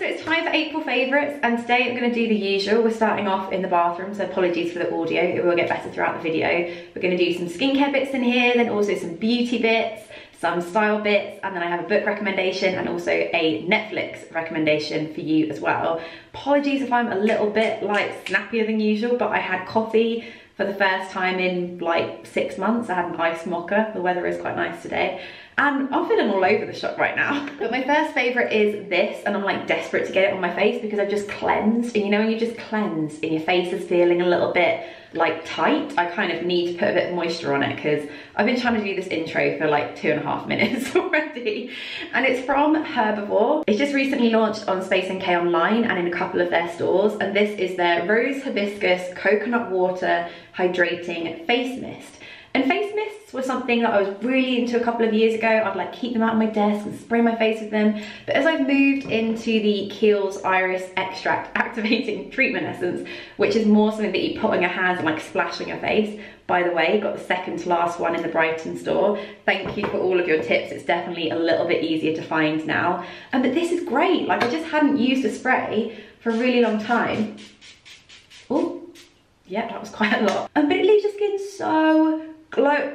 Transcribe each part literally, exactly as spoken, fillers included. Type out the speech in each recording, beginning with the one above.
so it's time for April favourites, and today I'm going to do the usual. We're starting off in the bathroom, so apologies for the audio, it will get better throughout the video. We're going to do some skincare bits in here, then also some beauty bits, some style bits, and then I have a book recommendation and also a Netflix recommendation for you as well. Apologies if I'm a little bit like snappier than usual, but I had coffee for the first time in like six months. I had an iced mocha. The weather is quite nice today. And I'm feeling all over the shop right now. But my first favorite is this, and I'm like desperate to get it on my face because I've just cleansed. And you know when you just cleanse and your face is feeling a little bit like tight, I kind of need to put a bit of moisture on it because I've been trying to do this intro for like two and a half minutes already. And it's from Herbivore. It's just recently launched on Space N K online and in a couple of their stores. And this is their Rose Hibiscus Coconut Water Hydrating Face Mist. And face mists were something that I was really into a couple of years ago. I'd like keep them out on my desk and spray my face with them. But as I've moved into the Kiehl's Iris Extract Activating Treatment Essence, which is more something that you put on your hands and like splash on your face. By the way, got the second to last one in the Brighton store. Thank you for all of your tips. It's definitely a little bit easier to find now. And but this is great. Like I just hadn't used a spray for a really long time. Oh, yeah, that was quite a lot. And but it leaves your skin so glow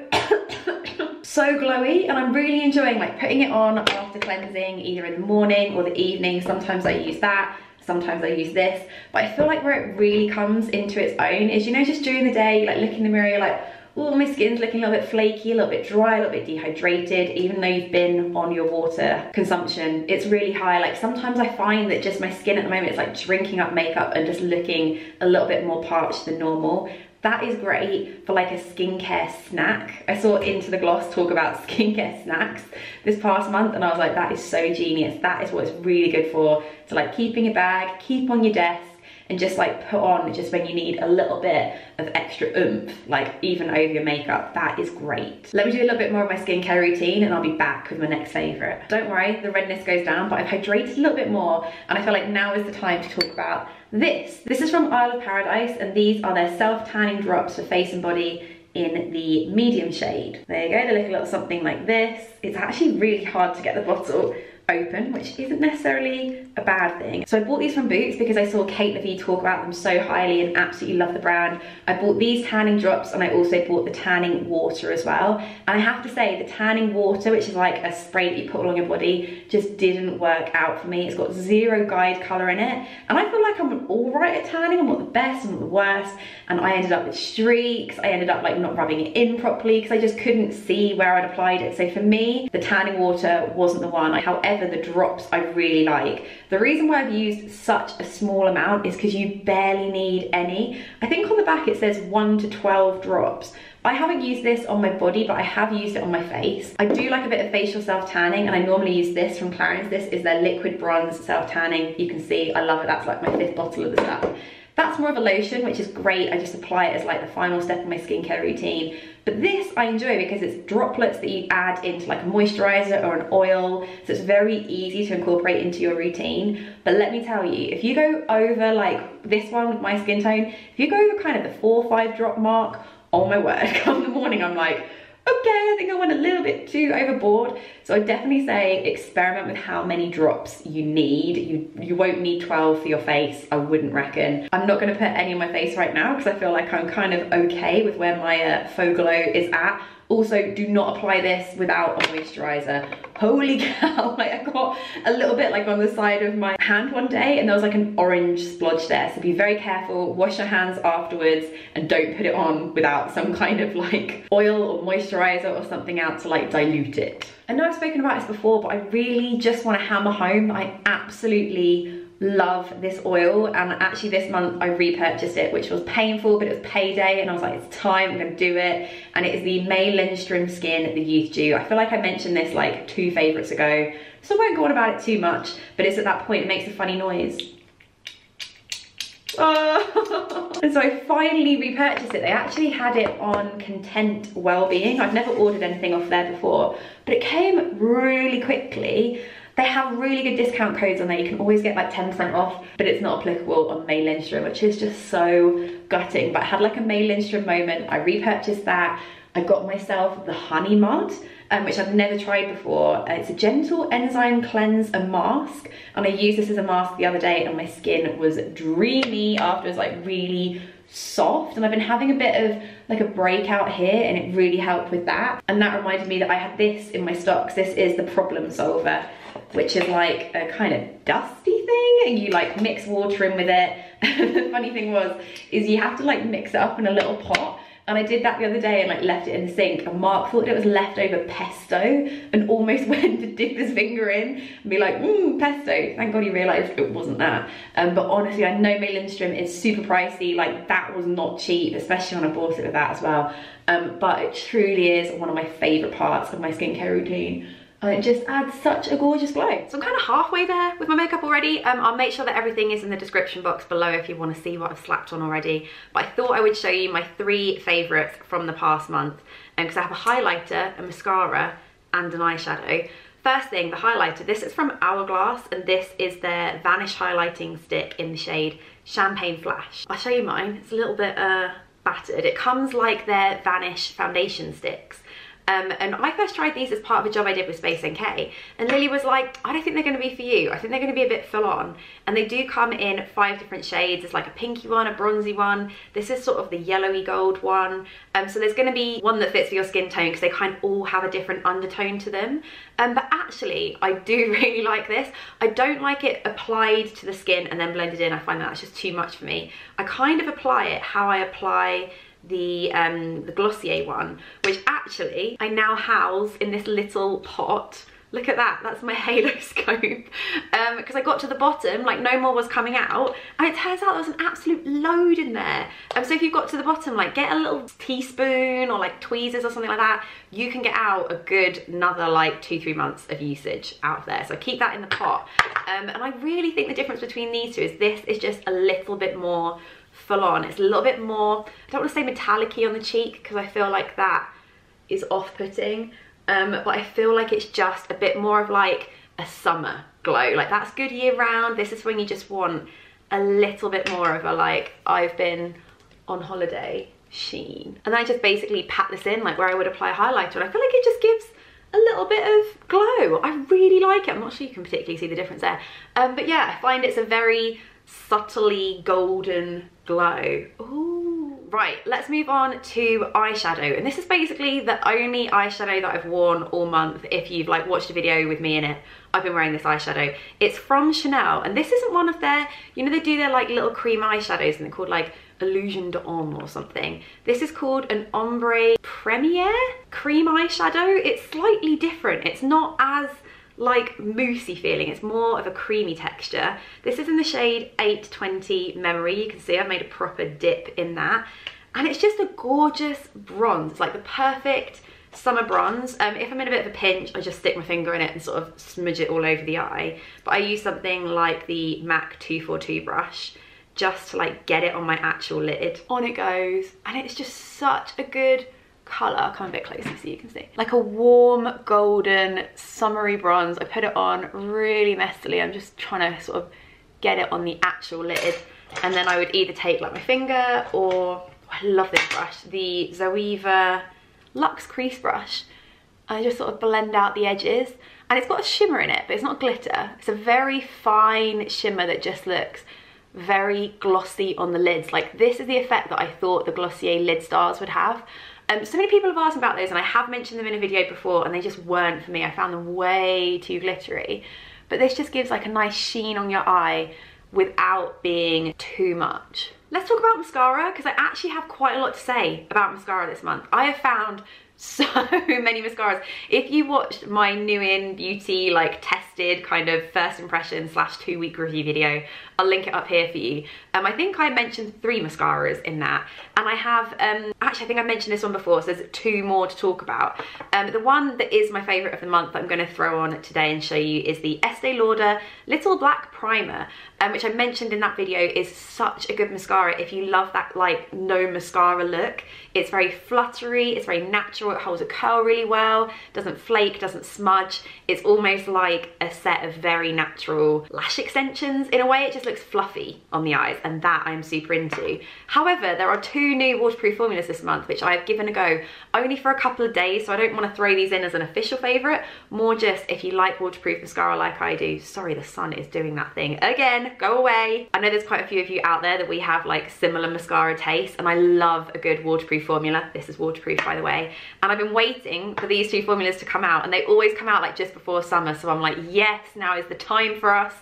so glowy, and I'm really enjoying like putting it on after cleansing, either in the morning or the evening. Sometimes I use that, sometimes I use this, but I feel like where it really comes into its own is, you know, just during the day, like look in the mirror, you're like, oh, my skin's looking a little bit flaky, a little bit dry, a little bit dehydrated, even though you've been on your water consumption. It's really high. Like sometimes I find that just my skin at the moment is like drinking up makeup and just looking a little bit more parched than normal. That is great for like a skincare snack. I saw Into the Gloss talk about skincare snacks this past month, and I was like, that is so genius. That is what it's really good for, to like keep in your bag, keep on your desk, and just like put on just when you need a little bit of extra oomph, like even over your makeup. That is great. Let me do a little bit more of my skincare routine and I'll be back with my next favorite. Don't worry, the redness goes down, but I've hydrated a little bit more and I feel like now is the time to talk about this. This is from Isle of Paradise, and these are their self-tanning drops for face and body in the medium shade. There you go, they look a little something like this. It's actually really hard to get the bottle open, which isn't necessarily a bad thing. So I bought these from Boots because I saw Kate Lavie talk about them so highly and absolutely love the brand. I bought these tanning drops and I also bought the tanning water as well. And I have to say the tanning water, which is like a spray that you put along your body, just didn't work out for me. It's got zero guide colour in it. And I feel like I'm all right at tanning. I'm not the best, I'm not the worst. And I ended up with streaks. I ended up like not rubbing it in properly because I just couldn't see where I'd applied it. So for me, the tanning water wasn't the one. However, the drops I really like. The reason why I've used such a small amount is because you barely need any. I think on the back it says one to twelve drops. I haven't used this on my body, but I have used it on my face. I do like a bit of facial self-tanning, and I normally use this from Clarins. This is their liquid bronze self-tanning. You can see I love it. That's like my fifth bottle of the stuff. That's more of a lotion, which is great. I just apply it as like the final step in my skincare routine. But this I enjoy because it's droplets that you add into like a moisturizer or an oil. So it's very easy to incorporate into your routine. But let me tell you, if you go over like this one with my skin tone, if you go over kind of the four or five drop mark, oh my word, come the morning I'm like, okay, I think I went a little bit too overboard. So I definitely say experiment with how many drops you need. You you won't need twelve for your face, I wouldn't reckon. I'm not gonna put any on my face right now because I feel like I'm kind of okay with where my uh, faux glow is at. Also, do not apply this without a moisturizer. Holy cow, like I got a little bit like on the side of my hand one day and there was like an orange splotch there. So be very careful, wash your hands afterwards and don't put it on without some kind of like oil or moisturizer or something out to like dilute it. I know I've spoken about this before, but I really just want to hammer home that I absolutely love this oil, and actually this month I repurchased it, which was painful, but it was payday and I was like, it's time, I'm gonna do it. And it is the May Lindstrom Skin, the Youth Dew. I feel like I mentioned this like two favorites ago, so I won't go on about it too much, but it's at that point it makes a funny noise. Oh. And so I finally repurchased it. They actually had it on Content Wellbeing. I've never ordered anything off there before, but it came really quickly. They have really good discount codes on there. You can always get like ten percent off, but it's not applicable on May Lindstrom, which is just so gutting. But I had like a May Lindstrom moment. I repurchased that. I got myself the Honey Mud, um, which I've never tried before. It's a gentle enzyme cleanse and mask, and I used this as a mask the other day and my skin was dreamy afterwards, like really soft. And I've been having a bit of like a breakout here and it really helped with that. And that reminded me that I had this in my stocks. This is the Problem Solver, which is like a kind of dusty thing, and you like mix water in with it. The funny thing was, is you have to like mix it up in a little pot. And I did that the other day and like left it in the sink, and Mark thought it was leftover pesto and almost went to dip his finger in and be like, mmm, pesto. Thank God he realised it wasn't that. Um, but honestly, I know May Lindstrom is super pricey. Like, that was not cheap, especially when I bought it with that as well. Um, but it truly is one of my favourite parts of my skincare routine. It just adds such a gorgeous glow. So I'm kind of halfway there with my makeup already. Um, I'll make sure that everything is in the description box below if you want to see what I've slapped on already. But I thought I would show you my three favourites from the past month, because um, I have a highlighter, a mascara and an eyeshadow. First thing, the highlighter. This is from Hourglass and this is their Vanish Highlighting Stick in the shade Champagne Flash. I'll show you mine. It's a little bit uh, battered. It comes like their Vanish foundation sticks. Um, and I first tried these as part of a job I did with Space N K, and Lily was like, I don't think they're going to be for you. I think they're going to be a bit full on. And they do come in five different shades. There's like a pinky one, a bronzy one. This is sort of the yellowy gold one. Um, so there's going to be one that fits for your skin tone, because they kind of all have a different undertone to them. Um, but actually, I do really like this. I don't like it applied to the skin and then blended in. I find that that's just too much for me. I kind of apply it how I apply the um the Glossier one, which actually I now house in this little pot. Look at that, that's my Haloscope. Um because I got to the bottom, like no more was coming out, and it turns out there was an absolute load in there. Um so if you've got to the bottom, like get a little teaspoon or like tweezers or something like that, you can get out a good another like two three months of usage out of there. So keep that in the pot. Um and I really think the difference between these two is this is just a little bit more full on. It's a little bit more, I don't want to say metallic-y on the cheek, because I feel like that is off-putting, um, but I feel like it's just a bit more of like a summer glow. Like, that's good year-round. This is when you just want a little bit more of a like, I've been on holiday sheen. And then I just basically pat this in like where I would apply a highlighter, and I feel like it just gives a little bit of glow. I really like it. I'm not sure you can particularly see the difference there, um, but yeah, I find it's a very subtly golden glow. Ooh. Right, let's move on to eyeshadow, and this is basically the only eyeshadow that I've worn all month. If you've like watched a video with me in it, I've been wearing this eyeshadow. It's from Chanel, and this isn't one of their, you know, they do their like little cream eyeshadows and they're called like Illusion d'Homme or something. This is called an Ombre Premiere cream eyeshadow. It's slightly different. It's not as like moussey feeling, it's more of a creamy texture. This is in the shade eight twenty Memory. You can see I've made a proper dip in that, and it's just a gorgeous bronze. It's like the perfect summer bronze. Um, if I'm in a bit of a pinch, I just stick my finger in it and sort of smudge it all over the eye, but I use something like the M A C two forty-two brush just to like get it on my actual lid. On it goes, and it's just such a good colour. I'll come a bit closer so you can see. Like a warm golden summery bronze. I put it on really messily. I'm just trying to sort of get it on the actual lid, and then I would either take like my finger or, oh, I love this brush, the Zoeva Luxe Crease Brush. I just sort of blend out the edges, and it's got a shimmer in it, but it's not glitter. It's a very fine shimmer that just looks very glossy on the lids. Like, this is the effect that I thought the Glossier Lid Stars would have. Um, so many people have asked about those, and I have mentioned them in a video before, and they just weren't for me. I found them way too glittery, but this just gives like a nice sheen on your eye without being too much. Let's talk about mascara, because I actually have quite a lot to say about mascara this month. I have found so many mascaras. If you watched my New In Beauty like tested kind of first impression slash two week review video, I'll link it up here for you. Um, I think I mentioned three mascaras in that, and I have, um, actually I think I mentioned this one before, so there's two more to talk about. Um, the one that is my favourite of the month that I'm going to throw on today and show you is the Estee Lauder Little Black Primer, um, which I mentioned in that video is such a good mascara if you love that like no mascara look. It's very fluttery, it's very natural, texture, it holds a curl really well, doesn't flake, doesn't smudge. It's almost like a set of very natural lash extensions in a way. It just looks fluffy on the eyes, and that I'm super into. However, there are two new waterproof formulas this month which I've given a go only for a couple of days, so I don't want to throw these in as an official favourite, more just if you like waterproof mascara like I do. Sorry, the sun is doing that thing again, go away. I know there's quite a few of you out there that we have like similar mascara tastes, and I love a good waterproof formula. This is waterproof, by the way, and I've been waiting for these two formulas to come out, and they always come out like just before summer, so I'm like, yes, now is the time for us.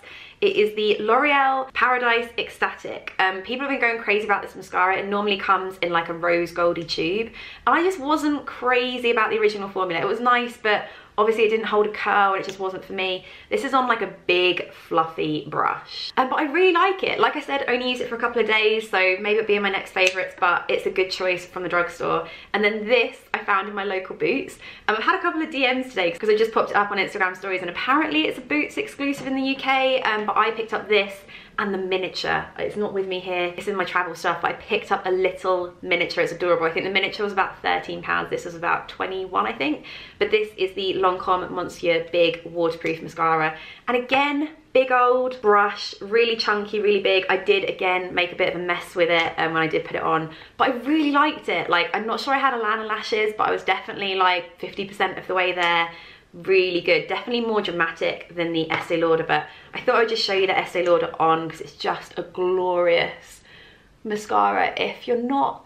It is the L'Oreal Paradise Ecstatic. Um, people have been going crazy about this mascara. It normally comes in like a rose goldy tube, and I just wasn't crazy about the original formula. It was nice, but obviously it didn't hold a curl and it just wasn't for me. This is on like a big fluffy brush. Um, but I really like it. Like I said, only use it for a couple of days, so maybe it'll be in my next favourites, but it's a good choice from the drugstore. And then this I found in my local Boots. Um, I've had a couple of D Ms today because I just popped it up on Instagram stories, and apparently it's a Boots exclusive in the U K, um, but I picked up this and the miniature. It's not with me here, it's in my travel stuff, but I picked up a little miniature. It's adorable. I think the miniature was about thirteen pounds, this was about twenty-one, I think. But this is the Lancôme Monsieur Big Waterproof Mascara, and again, big old brush, really chunky, really big. I did again make a bit of a mess with it um, when I did put it on, but I really liked it. Like, I'm not sure I had a line of lashes, but I was definitely like fifty percent of the way there. Really good, definitely more dramatic than the Estee Lauder, but I thought I would just show you the Estee Lauder on because it's just a glorious mascara if you're not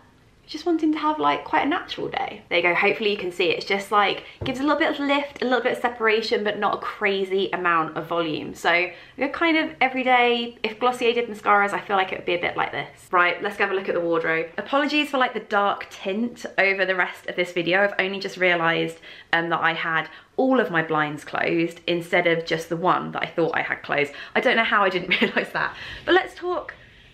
just wanting to have like quite a natural day. There you go, hopefully you can see it. It's just like, gives a little bit of lift, a little bit of separation, but not a crazy amount of volume. So you're kind of everyday, if Glossier did mascaras, I feel like it would be a bit like this. Right, let's go have a look at the wardrobe. Apologies for like the dark tint over the rest of this video. I've only just realized um, that I had all of my blinds closed instead of just the one that I thought I had closed. I don't know how I didn't realize that, but let's talk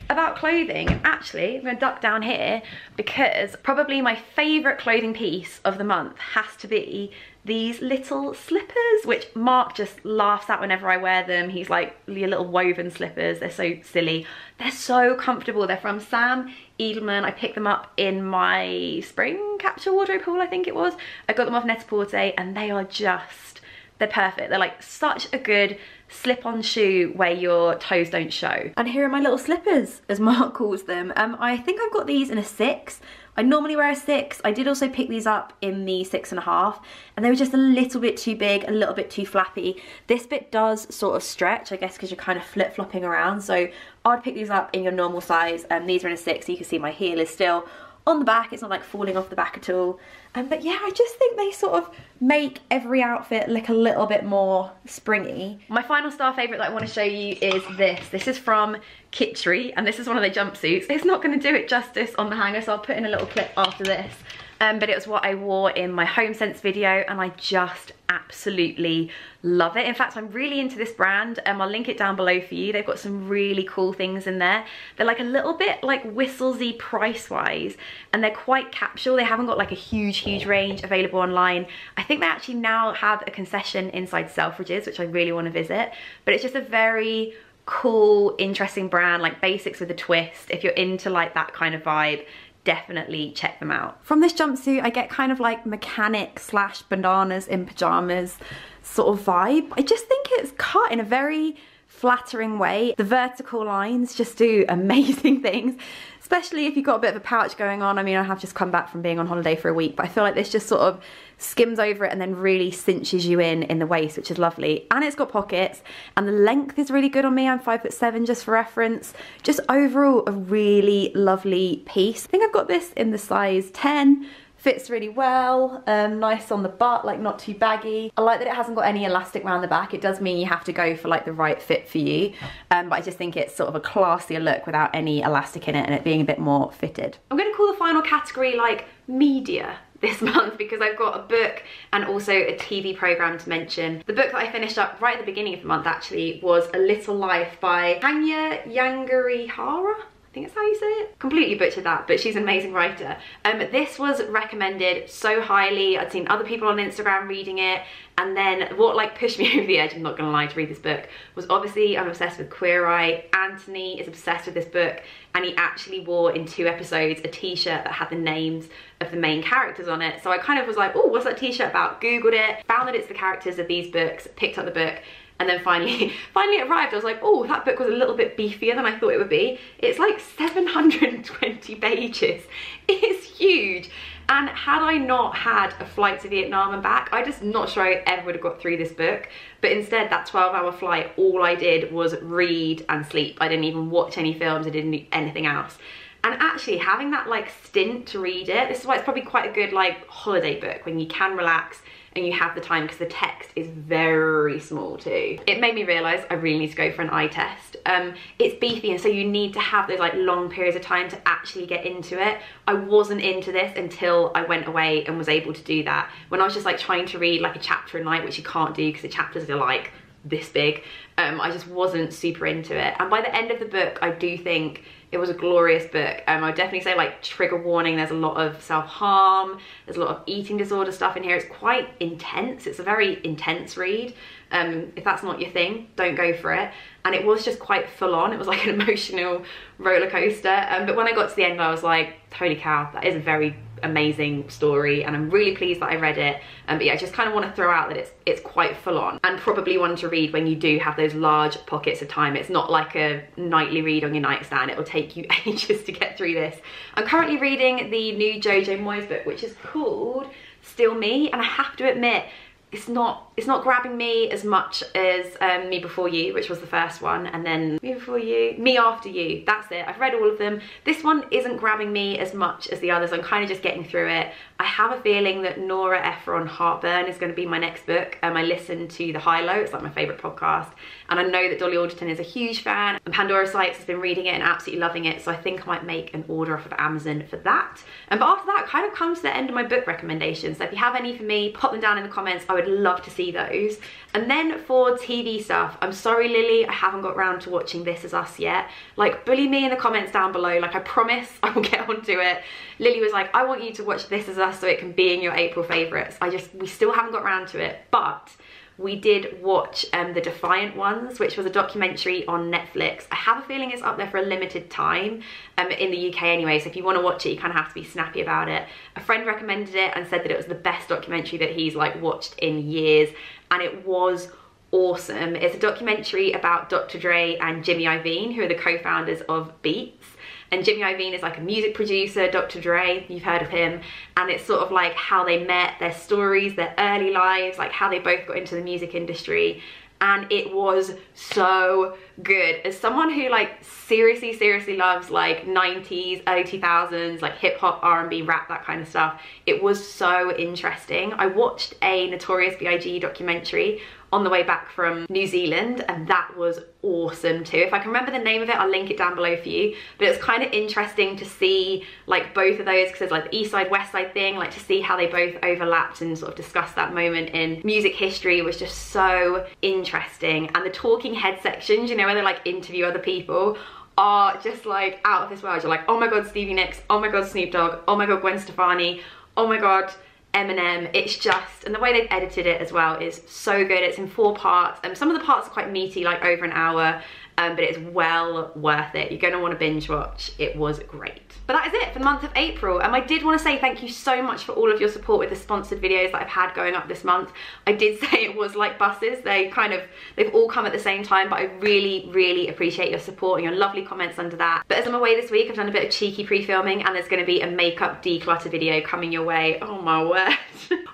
about clothing. And actually, I'm gonna duck down here because probably my favorite clothing piece of the month has to be these little slippers, which Mark just laughs at whenever I wear them. He's like, your little woven slippers, they're so silly. They're so comfortable. They're from Sam Edelman. I picked them up in my spring capture wardrobe haul, I think it was. I got them off Net-a-Porter, and they are just, they're perfect. They're like such a good slip-on shoe where your toes don't show. And here are my little slippers, as Mark calls them. Um, I think I've got these in a six. I normally wear a six. I did also pick these up in the six and a half, and they were just a little bit too big, a little bit too flappy. This bit does sort of stretch, I guess, because you're kind of flip-flopping around. So I'd pick these up in your normal size, and um, these are in a six. So you can see my heel is still on the back. It's not like falling off the back at all. Um, but yeah, I just think they sort of make every outfit look a little bit more springy. My final star favourite that I want to show you is this. This is from Kitri, and this is one of the jumpsuits. It's not going to do it justice on the hanger, so I'll put in a little clip after this. Um, but it was what I wore in my Home Sense video, and I just absolutely love it. In fact, I'm really into this brand, and um, I'll link it down below for you. They've got some really cool things in there. They're like a little bit like Whistlesy price-wise, and they're quite capsule. They haven't got like a huge, huge range available online. I think they actually now have a concession inside Selfridges, which I really want to visit. But it's just a very cool, interesting brand, like basics with a twist. If you're into like that kind of vibe, definitely check them out. From this jumpsuit, I get kind of like mechanic slash bananas in pajamas sort of vibe. I just think it's cut in a very flattering way. The vertical lines just do amazing things, especially if you've got a bit of a pouch going on. I mean, I have just come back from being on holiday for a week, but I feel like this just sort of skims over it and then really cinches you in in the waist, which is lovely. And it's got pockets, and the length is really good on me. I'm five foot seven, just for reference. Just overall, a really lovely piece. I think I've got this in the size ten. Fits really well, um, nice on the butt, like not too baggy. I like that it hasn't got any elastic around the back. It does mean you have to go for like the right fit for you, um, but I just think it's sort of a classier look without any elastic in it and it being a bit more fitted. I'm gonna call the final category like media this month because I've got a book and also a T V programme to mention. The book that I finished up right at the beginning of the month actually was A Little Life by Hanya Yangirihara. I think that's how you say it. Completely butchered that, but she's an amazing writer. Um, this was recommended so highly. I'd seen other people on Instagram reading it, and then what like pushed me over the edge, I'm not gonna lie, to read this book was obviously I'm obsessed with Queer Eye. Anthony is obsessed with this book, and he actually wore in two episodes a t-shirt that had the names of the main characters on it. So I kind of was like, oh, what's that t-shirt about? Googled it, found that it's the characters of these books, picked up the book, and then finally, finally it arrived. I was like, oh, that book was a little bit beefier than I thought it would be. It's like seven hundred twenty pages. It's huge. And had I not had a flight to Vietnam and back, I'm just not sure I ever would have got through this book. But instead, that twelve hour flight, all I did was read and sleep. I didn't even watch any films. I didn't do anything else. And actually having that like stint to read it, this is why it's probably quite a good like holiday book, when you can relax and you have the time, because the text is very small too. It made me realize I really need to go for an eye test. Um, it's beefy, and so you need to have those like long periods of time to actually get into it. I wasn't into this until I went away and was able to do that. When I was just like trying to read like a chapter a night, which you can't do because the chapters are like this big, um, I just wasn't super into it. And by the end of the book, I do think it was a glorious book. Um, I would definitely say, like, trigger warning, there's a lot of self-harm, there's a lot of eating disorder stuff in here. It's quite intense. It's a very intense read. Um, if that's not your thing, don't go for it. And it was just quite full-on. It was like an emotional roller coaster. Um, but when I got to the end, I was like, holy cow, that is a very amazing story, and I'm really pleased that I read it. Um, but yeah, I just kind of want to throw out that it's it's quite full on, and probably one to read when you do have those large pockets of time. It's not like a nightly read on your nightstand. It will take you ages to get through this. I'm currently reading the new JoJo Moyes book, which is called Still Me, and I have to admit, It's not, it's not grabbing me as much as um, Me Before You, which was the first one, and then Me Before You, Me After You, that's it. I've read all of them. This one isn't grabbing me as much as the others. I'm kind of just getting through it. I have a feeling that Nora Ephron Heartburn is going to be my next book. Um, I listen to The High Low, it's like my favourite podcast, and I know that Dolly Alderton is a huge fan, and Pandora Sykes has been reading it and absolutely loving it, so I think I might make an order off of Amazon for that. Um, but after that, I kind of come to the end of my book recommendations, so if you have any for me, pop them down in the comments. I would love to see those. And then for T V stuff, I'm sorry Lily, I haven't got round to watching This Is Us yet. Like, bully me in the comments down below, like I promise I will get onto it. Lily was like, I want you to watch This Is Us so it can be in your April favourites. I just, we still haven't got round to it, but we did watch um, The Defiant Ones, which was a documentary on Netflix. I have a feeling it's up there for a limited time, um, in the U K anyway, so if you want to watch it, you kind of have to be snappy about it. A friend recommended it and said that it was the best documentary that he's like watched in years, and it was awesome. It's a documentary about Doctor Dre and Jimmy Iovine, who are the co-founders of Beats. And Jimmy Iovine is like a music producer, Doctor Dre, you've heard of him, and it's sort of like how they met, their stories, their early lives, like how they both got into the music industry, and it was so good. As someone who like seriously, seriously loves like nineties, early two thousands, like hip hop, R and B, rap, that kind of stuff, it was so interesting. I watched a Notorious B I G documentary on the way back from New Zealand, and that was awesome too. If I can remember the name of it, I'll link it down below for you. But it's kind of interesting to see like both of those, because there's like the East Side, West Side thing, like to see how they both overlapped and sort of discuss that moment in music history was just so interesting. And the talking head sections, you know, where they like interview other people, are just like out of this world. You're like, oh my God, Stevie Nicks, oh my God, Snoop Dogg, oh my God, Gwen Stefani, oh my God, Eminem. It's just, and the way they've edited it as well is so good. It's in four parts, and um, some of the parts are quite meaty, like over an hour, um, but it's well worth it. You're going to want to binge watch. It was great. But that is it for the month of April. And um, I did want to say thank you so much for all of your support with the sponsored videos that I've had going up this month. I did say it was like buses. They kind of, they've all come at the same time, but I really, really appreciate your support and your lovely comments under that. But as I'm away this week, I've done a bit of cheeky pre-filming, and there's going to be a makeup declutter video coming your way. Oh my word.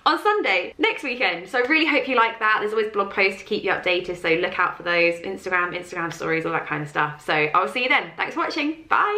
On Sunday next weekend, so I really hope you like that. There's always blog posts to keep you updated, so look out for those. Instagram Instagram stories, all that kind of stuff. So I'll see you then. Thanks for watching. Bye.